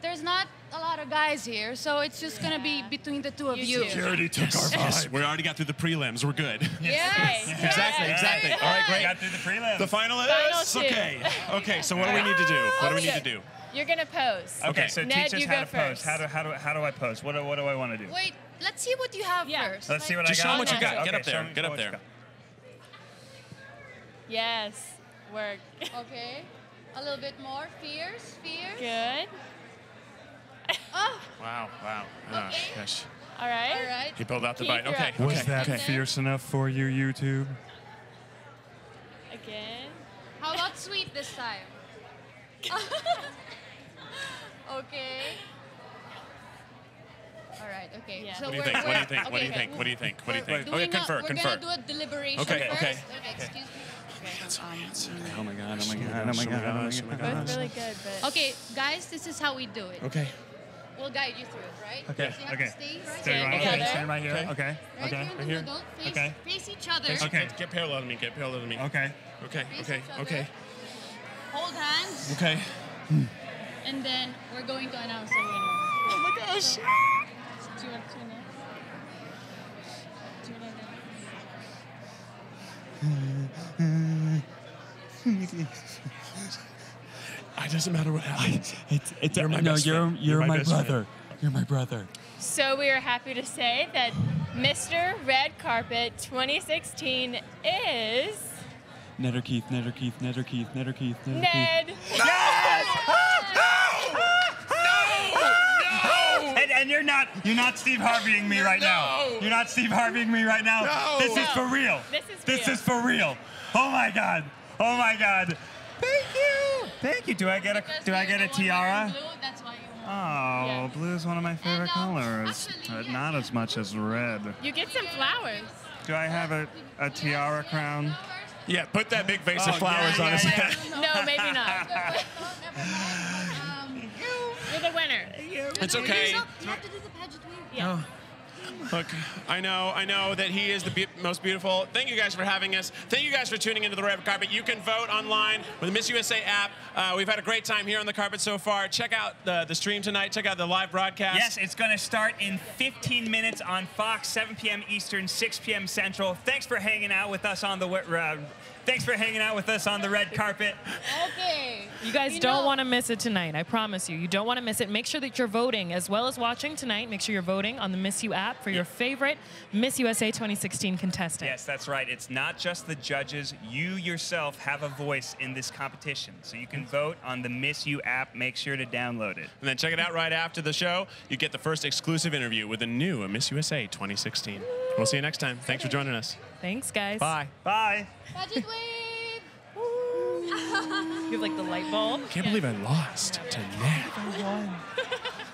there's not a lot of guys here, so it's just going to be between the two of you. Security took our yes. We already got through the prelims. We're good. Yes. Yes. Yes. Exactly, exactly. Yes. All right, great. We got through the prelims. The final is? Okay. Okay, so what do we need to do? What do we need to do? You're going to pose. Okay, so Ned, teach us how to pose. How do I pose? What do I want to do? Wait, let's see what you have first. Let's see what I got. Just show them what you got. Get up there. Get up there. Yes. Work. Okay. A little bit more. Fierce. Fierce. Good. Oh. Wow, wow. Okay. Oh, gosh. All right. All right. He pulled out the bite. Okay. Was that fierce enough for you, YouTube? Again. How about sweet this time? Okay. All right, okay. Yeah. So what do you think? What do you think? What do you think? What do you think? What do you think? Okay, confer, confer. We're going to do a deliberation first. Okay, excuse me. Okay. That's our answer. Oh my God, oh my God, oh my God, oh my God. Both really good, but... Okay, guys, this is how we do it. Okay. We'll guide you through it, right? Okay, okay. So you want to stand right here? Okay, okay. Right here in the middle. Face each other. Okay. Get parallel to me, get parallel to me. Okay. Okay, okay, okay. Hold hands. Okay. And then we're going to announce the winner. Oh my gosh. Do you want to announce? Do you want to announce? It doesn't matter what happens. It's you're my best friend. You're my brother. You're my brother. So we are happy to say that Mr. Red Carpet 2016 is... Ned or Keith, Ned or Keith, Ned or Keith, Ned or Keith, Ned or Keith. Ned! Ned! No! No! No! No! And you're not Steve Harveying me right now. You're not Steve Harveying me right now. No. This is for real. This is real. This is for real. Oh my God. Oh my God. Thank you. Thank you. Do I get a tiara? Oh, blue is one of my favorite colors. But not as much as red. You get some flowers. Do I have a tiara crown? Yeah, put that big vase of flowers on his head. No, maybe not. You're the winner. It's okay. You have to do the pageant. Yeah. Look, I know that he is the most beautiful. Thank you guys for having us. Thank you guys for tuning into the Red Carpet. You can vote online with the Miss USA app. We've had a great time here on the carpet so far. Check out the stream tonight. Check out the live broadcast. Yes, it's going to start in 15 minutes on Fox, 7 p.m. Eastern, 6 p.m. Central. Thanks for hanging out with us on the red carpet. Okay. You guys don't want to miss it tonight. I promise you. You don't want to miss it. Make sure that you're voting as well as watching tonight. Make sure you're voting on the Miss U app for your favorite Miss USA 2016 contestant. Yes, that's right. It's not just the judges. You yourself have a voice in this competition. So you can vote on the Miss U app. Make sure to download it. And then check it out right after the show. You get the first exclusive interview with the new Miss USA 2016. We'll see you next time. Thanks for joining us. Thanks, guys. Bye. Bye. Magic wave. You have like the light bulb. I can't believe I lost to Ned. I won.